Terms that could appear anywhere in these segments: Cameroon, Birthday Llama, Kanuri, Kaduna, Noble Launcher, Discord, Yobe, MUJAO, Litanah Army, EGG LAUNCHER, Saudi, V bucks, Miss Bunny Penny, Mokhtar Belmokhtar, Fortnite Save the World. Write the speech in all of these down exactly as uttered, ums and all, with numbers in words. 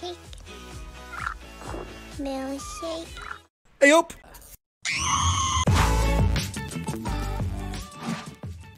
cake, milkshake. Ayop!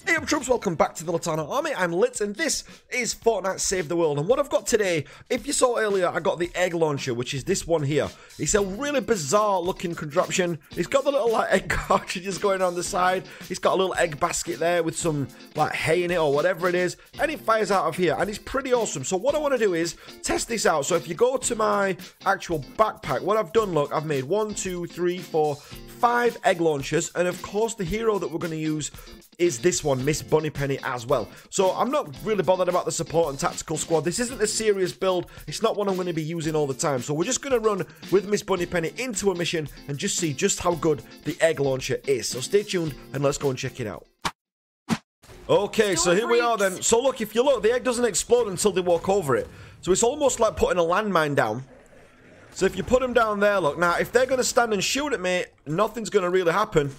Hey up troops, welcome back to the Litanah Army. I'm Lit and this is Fortnite Save the World. And what I've got today, if you saw earlier, I got the egg launcher, which is this one here. It's a really bizarre looking contraption. It's got the little like egg cartridges going on the side. It's got a little egg basket there with some like hay in it or whatever it is. And it fires out of here and it's pretty awesome. So what I want to do is test this out. So if you go to my actual backpack, what I've done, look, I've made one, two, three, four, five egg launchers. And of course the hero that we're going to use is this one, Miss Bunny Penny, as well. So I'm not really bothered about the support and tactical squad. This isn't a serious build. It's not one I'm going to be using all the time. So we're just going to run with Miss Bunny Penny into a mission and just see just how good the egg launcher is. So stay tuned and let's go and check it out. Okay, so here we are then. So look, if you look, the egg doesn't explode until they walk over it. So it's almost like putting a landmine down. So if you put them down there, look. Now, if they're going to stand and shoot at me, nothing's going to really happen.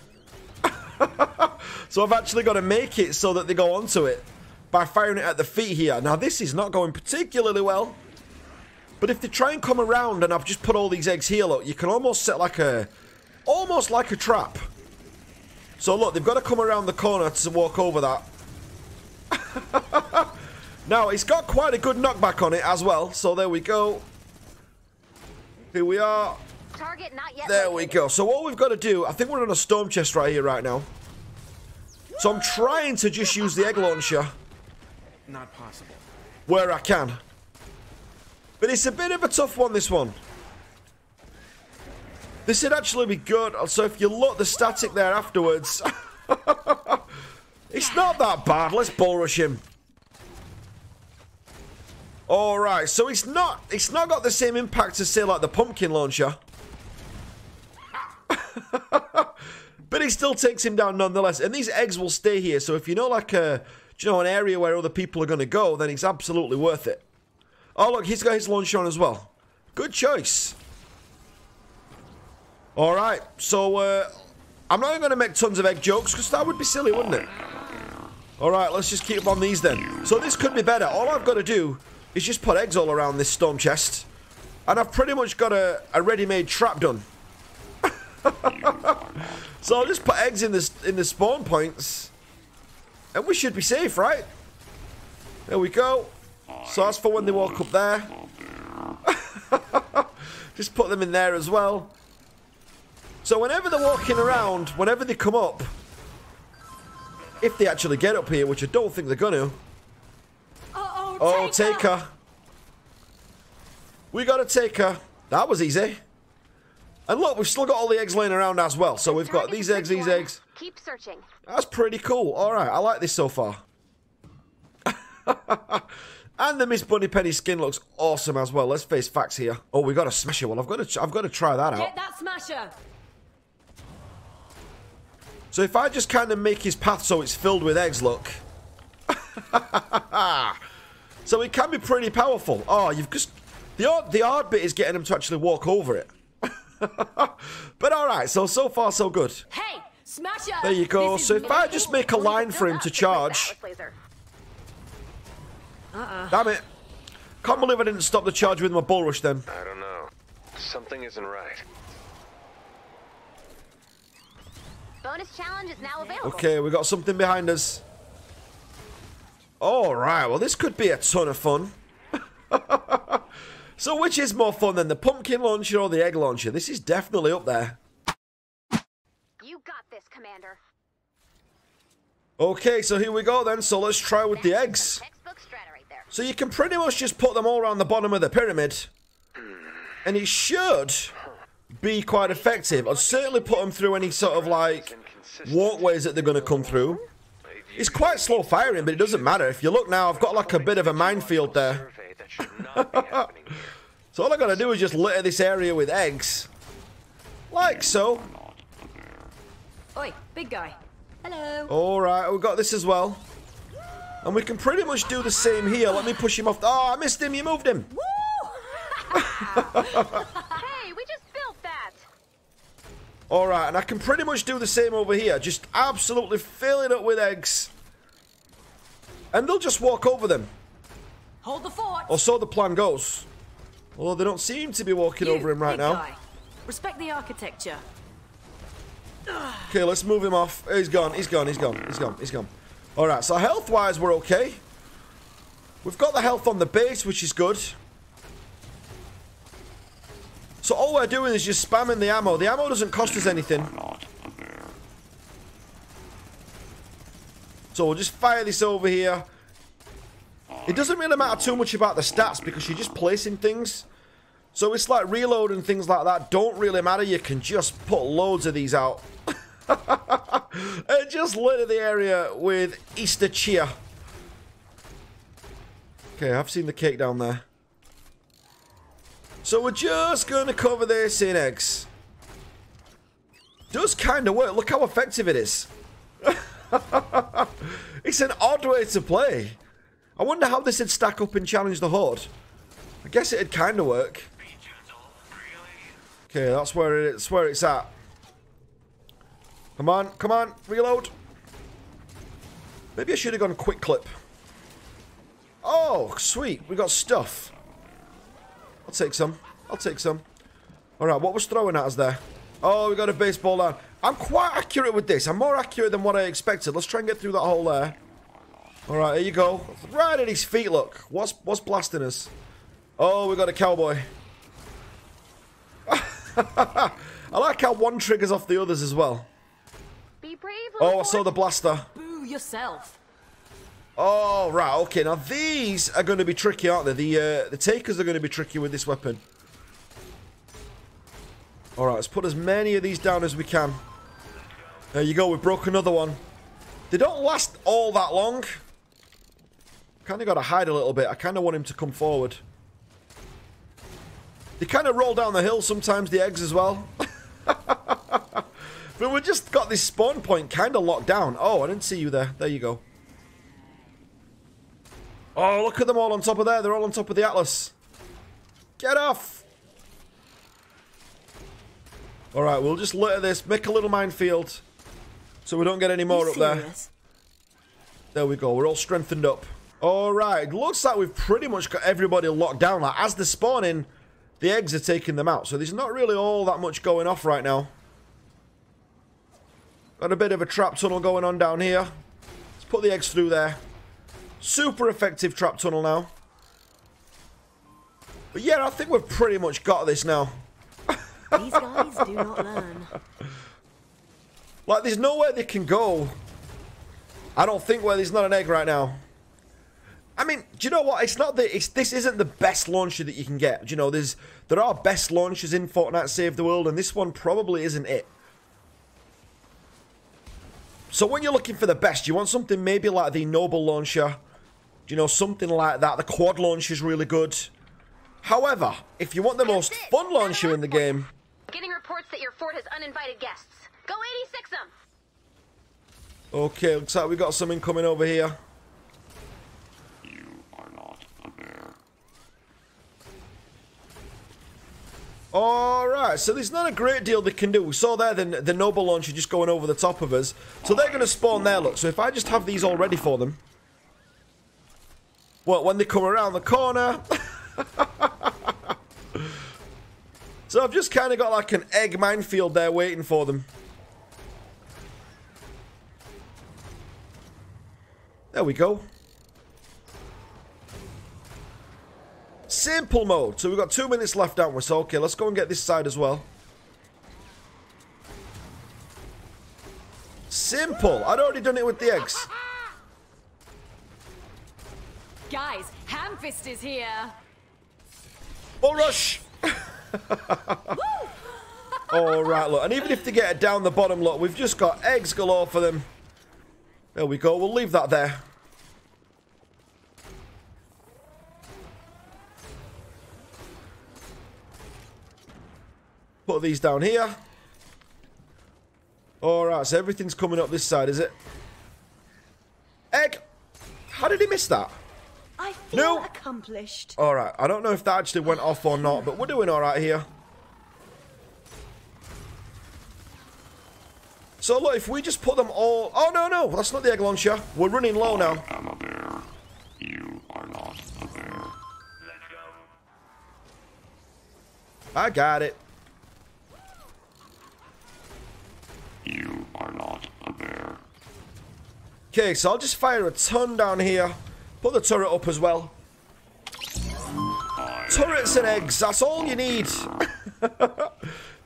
So I've actually got to make it so that they go onto it by firing it at the feet here. Now this is not going particularly well. But if they try and come around and I've just put all these eggs here, look, you can almost set like a, almost like a trap. So look, they've got to come around the corner to walk over that. Now it's got quite a good knockback on it as well. So there we go. Here we are. Target not yet there located. We go. So what we've got to do, I think we're on a storm chest right here right now. So I'm trying to just use the egg launcher. Not possible. Where I can. But it's a bit of a tough one, this one. This would actually be good. So if you look, the static there afterwards. It's not that bad. Let's bull rush him. Alright, so it's not it's not got the same impact as, say, like the pumpkin launcher. But he still takes him down nonetheless. And these eggs will stay here. So if you know like a, you know, an area where other people are going to go, then it's absolutely worth it. Oh, look, he's got his launcher on as well. Good choice. All right. So uh, I'm not even going to make tons of egg jokes because that would be silly, wouldn't it? All right. Let's just keep on these then. So this could be better. All I've got to do is just put eggs all around this storm chest. And I've pretty much got a, a ready-made trap done. So I'll just put eggs in the, in the spawn points. And we should be safe, right? There we go. So that's for when they walk up there. Just put them in there as well. So whenever they're walking around, whenever they come up, if they actually get up here, which I don't think they're going to. Uh-oh, oh, take her. We got to take her. That was easy. And look, we've still got all the eggs laying around as well. So we've got these eggs, these eggs. Keep searching. That's pretty cool. All right, I like this so far. And the Miss Bunny Penny skin looks awesome as well. Let's face facts here. Oh, we got a smasher. Well, I've got to, I've got to try that out. Get that smasher. So if I just kind of make his path so it's filled with eggs, look. So it can be pretty powerful. Oh, you've just the odd, the odd bit is getting him to actually walk over it. But alright, so, so far so good. Hey, smash up. There you go. So if I just make a line for him to charge. Uh-uh. Damn it. Can't believe I didn't stop the charge with my bull rush then. I don't know. Something isn't right. Bonus challenge is now available. Okay, we got something behind us. Alright, well this could be a ton of fun. So which is more fun than the pumpkin launcher or the egg launcher? This is definitely up there. You got this, Commander. Okay, so here we go then. So let's try with the eggs. So you can pretty much just put them all around the bottom of the pyramid. And it should be quite effective. I'll certainly put them through any sort of like walkways that they're going to come through. It's quite slow firing, but it doesn't matter. If you look now, I've got like a bit of a minefield there. So all I gotta do is just litter this area with eggs, like so. Oi, big guy. Hello. All right, we got this as well, and we can pretty much do the same here. Let me push him off. Oh, I missed him. You moved him. Woo! Hey, we just built that. All right, and I can pretty much do the same over here. Just absolutely fill it up with eggs, and they'll just walk over them. Hold the fort. Or so the plan goes. Although they don't seem to be walking you, over him right now. Guy. Respect the architecture. Okay, let's move him off. He's gone, he's gone, he's gone, he's gone, he's gone. Alright, so health-wise, we're okay. We've got the health on the base, which is good. So all we're doing is just spamming the ammo. The ammo doesn't cost us anything. So we'll just fire this over here. It doesn't really matter too much about the stats because you're just placing things. So it's like reload and things like that don't really matter. You can just put loads of these out. And just litter the area with Easter cheer. Okay, I've seen the cake down there. So we're just going to cover this in eggs. Does kind of work. Look how effective it is. It's an odd way to play. I wonder how this would stack up and challenge the horde. I guess it'd kind of work. Okay, that's where it's where it's at. Come on, come on, reload. Maybe I should have gone quick clip. Oh, sweet, we got stuff. I'll take some. I'll take some. All right, what was throwing at us there? Oh, we got a baseball down. I'm quite accurate with this. I'm more accurate than what I expected. Let's try and get through that hole there. All right, here you go. Right at his feet. Look, what's what's blasting us? Oh, we got a cowboy. I like how one triggers off the others as well. Be brave, oh, I saw the blaster. Boo yourself. Oh, right. Okay, now these are going to be tricky, aren't they? The, uh, the takers are going to be tricky with this weapon. All right, let's put as many of these down as we can. There you go. We broke another one. They don't last all that long. Kind of got to hide a little bit. I kind of want him to come forward. They kind of roll down the hill sometimes, the eggs as well. But we just got this spawn point kind of locked down. Oh, I didn't see you there. There you go. Oh, look at them all on top of there. They're all on top of the Atlas. Get off. All right, we'll just litter this. Make a little minefield so we don't get any more up there. There we go. We're all strengthened up. All right. Looks like we've pretty much got everybody locked down. Like, as they're spawning, the eggs are taking them out, so there's not really all that much going off right now. Got a bit of a trap tunnel going on down here. Let's put the eggs through there. Super effective trap tunnel now. But yeah, I think we've pretty much got this now. These guys do not learn. Like, there's nowhere they can go, I don't think, where there's not an egg right now. I mean, do you know what? It's not the, it's, this isn't the best launcher that you can get. Do you know, there's there are best launchers in Fortnite Save the World, and this one probably isn't it. So when you're looking for the best, you want something maybe like the Noble Launcher. You know, something like that. The Quad Launcher is really good. However, if you want the most fun launcher in the game... Getting reports that your fort has uninvited guests. Go eighty-six them! Okay, looks like we got something coming over here. Alright, so there's not a great deal they can do. We saw there the, the Noble Launcher just going over the top of us. So they're going to spawn there, look. So if I just have these all ready for them. Well, when they come around the corner. So I've just kind of got like an egg minefield there waiting for them. There we go. Simple mode. So we've got two minutes left, haven't we? So, okay, let's go and get this side as well. Simple. I'd already done it with the eggs. Guys, Hamfist is here. Bull rush. All right, look. And even if they get it down the bottom, look, we've just got eggs galore for them. There we go. We'll leave that there. Put these down here. Alright, so everything's coming up this side, is it? Egg! How did he miss that? I feel no. accomplished. Alright, I don't know if that actually went off or not, but we're doing alright here. So look, if we just put them all... Oh, no, no, that's not the egg launcher. We're running low now. I am a bear. You are not a bear. I got it. You are not a bear. Okay, so I'll just fire a ton down here. Put the turret up as well. I Turrets and eggs, that's all you need.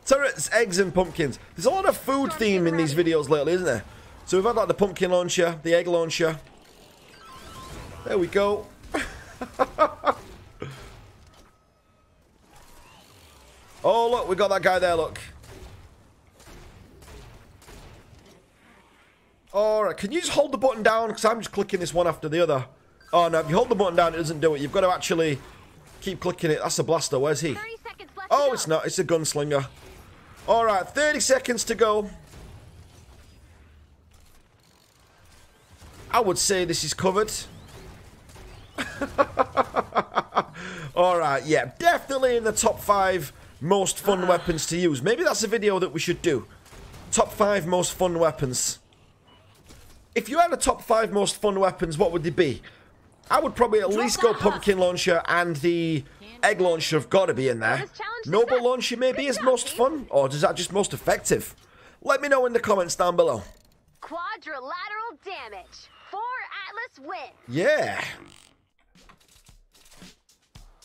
Turrets, eggs, and pumpkins. There's a lot of food theme in these videos lately, isn't there? So we've had like the pumpkin launcher, the egg launcher. There we go. Oh, look, we got that guy there, look. Alright, can you just hold the button down? Because I'm just clicking this one after the other. Oh, no, if you hold the button down, it doesn't do it. You've got to actually keep clicking it. That's a blaster. Where's he? Oh, it's not. It's a gunslinger. Alright, thirty seconds to go. I would say this is covered. Alright, yeah, definitely in the top five most fun weapons to use. Maybe that's a video that we should do. Top five most fun weapons. If you had a top five most fun weapons, what would they be? I would probably at least go pumpkin launcher and the egg launcher have got to be in there. Noble launcher maybe is most fun, or is that just most effective? Let me know in the comments down below. Quadrilateral damage. Four Atlas win. Yeah.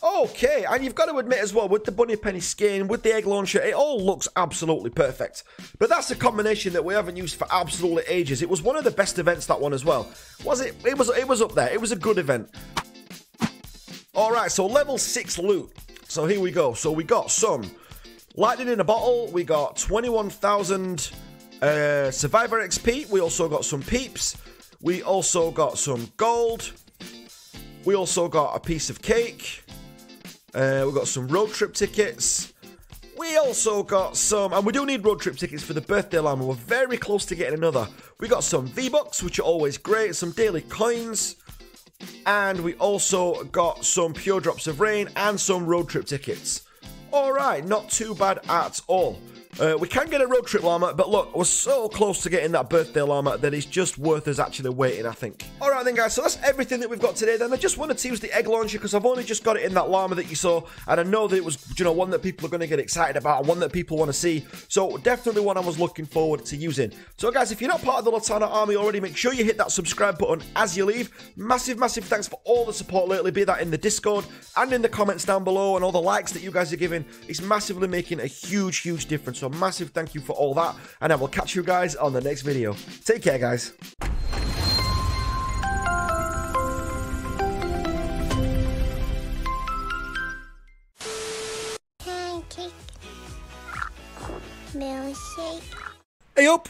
Okay, and you've got to admit as well, with the Bunny Penny skin, with the egg launcher, it all looks absolutely perfect. But that's a combination that we haven't used for absolutely ages. It was one of the best events, that one as well. Was it? It was, it was up there. It was a good event. All right, so level six loot. So here we go. So we got some lightning in a bottle. We got twenty-one thousand uh, survivor X P. We also got some peeps. We also got some gold. We also got a piece of cake. Uh, we've got some road trip tickets. We also got some, and we do need road trip tickets for the birthday llama. We're very close to getting another. We got some V bucks, which are always great, some daily coins, and we also got some pure drops of rain and some road trip tickets. All right, not too bad at all. Uh, we can get a road trip llama, but look, we're so close to getting that birthday llama that it's just worth us actually waiting, I think. All right then, guys, so that's everything that we've got today then. I just wanted to use the egg launcher because I've only just got it in that llama that you saw, and I know that it was, you know, one that people are going to get excited about and one that people want to see, so definitely one I was looking forward to using. So, guys, if you're not part of the Litanah Army already, make sure you hit that subscribe button as you leave. Massive, massive thanks for all the support lately, be that in the Discord and in the comments down below and all the likes that you guys are giving. It's massively making a huge, huge difference, so a massive thank you for all that, and I will catch you guys on the next video. Take care, guys. Pancake milkshake. Hey up.